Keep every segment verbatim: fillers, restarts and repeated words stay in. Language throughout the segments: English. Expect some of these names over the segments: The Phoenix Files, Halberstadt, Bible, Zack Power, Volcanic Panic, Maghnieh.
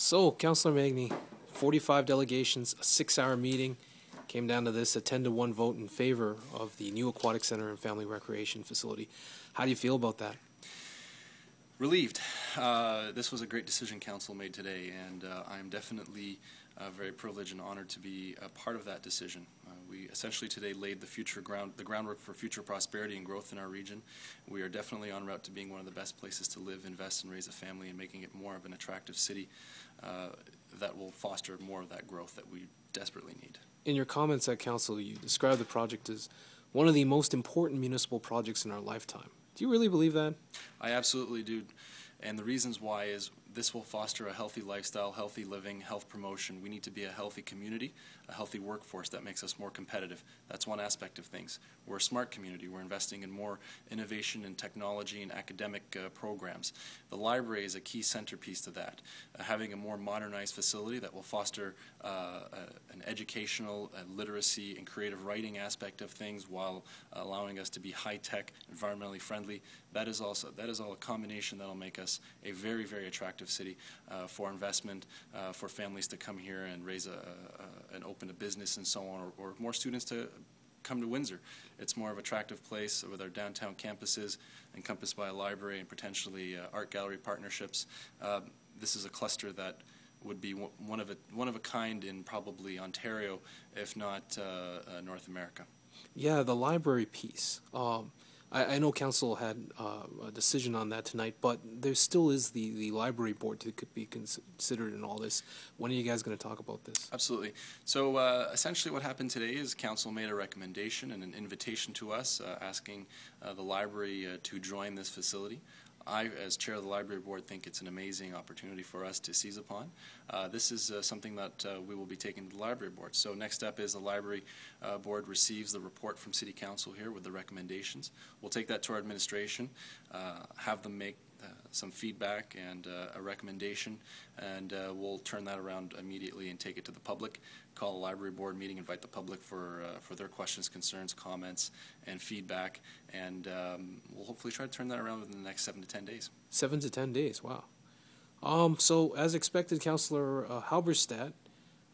So, Councillor Maghnieh, forty-five delegations, a six-hour meeting, came down to this, a ten to one vote in favor of the new Aquatic Centre and Family Recreation Facility. How do you feel about that? Relieved. Uh, this was a great decision Council made today, and uh, I'm definitely uh, very privileged and honoured to be a part of that decision. Uh, we essentially today laid the future ground, the groundwork for future prosperity and growth in our region. We are definitely en route to being one of the best places to live, invest, and raise a family, and making it more of an attractive city uh, that will foster more of that growth that we desperately need. In your comments at Council, you described the project as one of the most important municipal projects in our lifetime. Do you really believe that? I absolutely do, and the reasons why is this will foster a healthy lifestyle, healthy living, health promotion. We need to be a healthy community, a healthy workforce that makes us more competitive. That's one aspect of things. We're a smart community. We're investing in more innovation and technology and academic uh, programs. The library is a key centerpiece to that. Uh, having a more modernized facility that will foster uh, uh, an educational uh, literacy and creative writing aspect of things while uh, allowing us to be high-tech, environmentally friendly, that is also that is all a combination that will make us a very, very attractive city uh, for investment, uh, for families to come here and raise a, a, and open a business and so on, or, or more students to come to Windsor. It's more of an attractive place with our downtown campuses encompassed by a library and potentially uh, art gallery partnerships. Uh, this is a cluster that would be one of a, one of a kind in probably Ontario, if not uh, uh, North America. Yeah, the library piece. Um, I, I know Council had uh, a decision on that tonight, but there still is the, the library board that could be considered in all this. When are you guys going to talk about this? Absolutely. So uh, essentially what happened today is Council made a recommendation and an invitation to us uh, asking uh, the library uh, to join this facility. I, as chair of the library board, think it's an amazing opportunity for us to seize upon. Uh, this is uh, something that uh, we will be taking to the library board. So next step is the library uh, board receives the report from City Council here with the recommendations. We'll take that to our administration, uh, have them make uh, some feedback and uh, a recommendation, and uh, we'll turn that around immediately and take it to the public. Call a library board meeting, invite the public for uh, for their questions, concerns, comments, and feedback, and um, we'll hopefully try to turn that around within the next seven to ten days. Seven to ten days, wow. Um, so, as expected, Councillor uh, Halberstadt,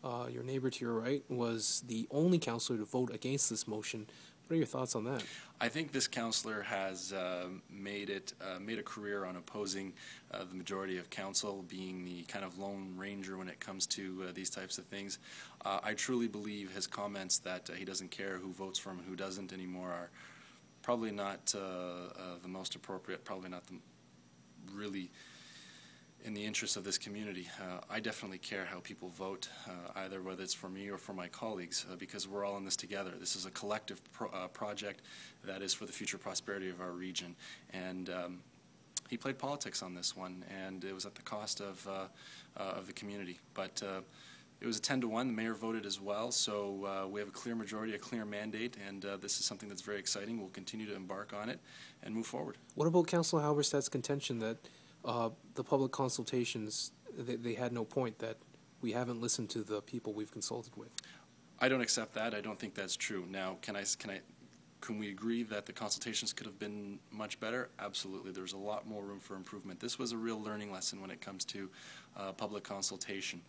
uh, your neighbour to your right, was the only councillor to vote against this motion. What are your thoughts on that? I think this councillor has uh, made it uh, made a career on opposing uh, the majority of council, being the kind of lone ranger when it comes to uh, these types of things. Uh, I truly believe his comments that uh, he doesn't care who votes for him and who doesn't anymore are probably not uh, uh, the most appropriate, probably not the really in the interest of this community. Uh, I definitely care how people vote, uh, either whether it's for me or for my colleagues, uh, because we're all in this together. This is a collective pro uh, project that is for the future prosperity of our region. And um, he played politics on this one, and it was at the cost of, uh, uh, of the community. But uh, it was a ten to one. The mayor voted as well, so uh, we have a clear majority, a clear mandate, and uh, this is something that's very exciting. We'll continue to embark on it and move forward. What about Councillor Halberstadt's contention that Uh, the public consultations, they, they had no point, that we haven't listened to the people we've consulted with? I don't accept that. I don't think that's true. Now, can I, can I, can we agree that the consultations could have been much better? Absolutely. There's a lot more room for improvement. This was a real learning lesson when it comes to uh, public consultation.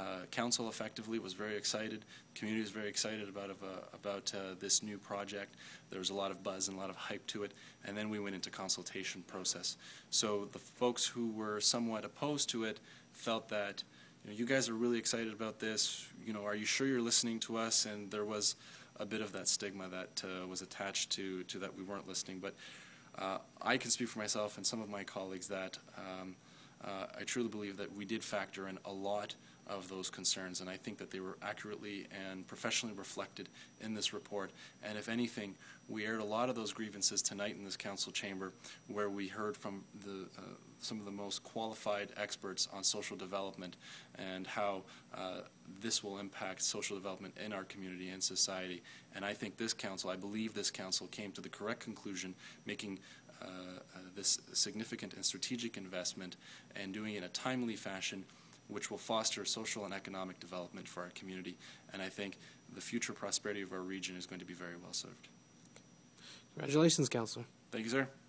Uh, council effectively was very excited. The community was very excited about, uh, about uh, this new project. There was a lot of buzz and a lot of hype to it, and then we went into consultation process. So the folks who were somewhat opposed to it felt that, you know, you guys are really excited about this. You know, are you sure you're listening to us? And there was a bit of that stigma that uh, was attached to, to that we weren't listening. But uh, I can speak for myself and some of my colleagues that um, uh, I truly believe that we did factor in a lot of those concerns, and I think that they were accurately and professionally reflected in this report. And if anything, we aired a lot of those grievances tonight in this council chamber, where we heard from the uh, some of the most qualified experts on social development and how uh, this will impact social development in our community and society. And I think this council, I believe this council, came to the correct conclusion, making uh, uh, this significant and strategic investment and doing it in a timely fashion, which will foster social and economic development for our community. And I think the future prosperity of our region is going to be very well served. Congratulations, Councillor. Thank you, sir.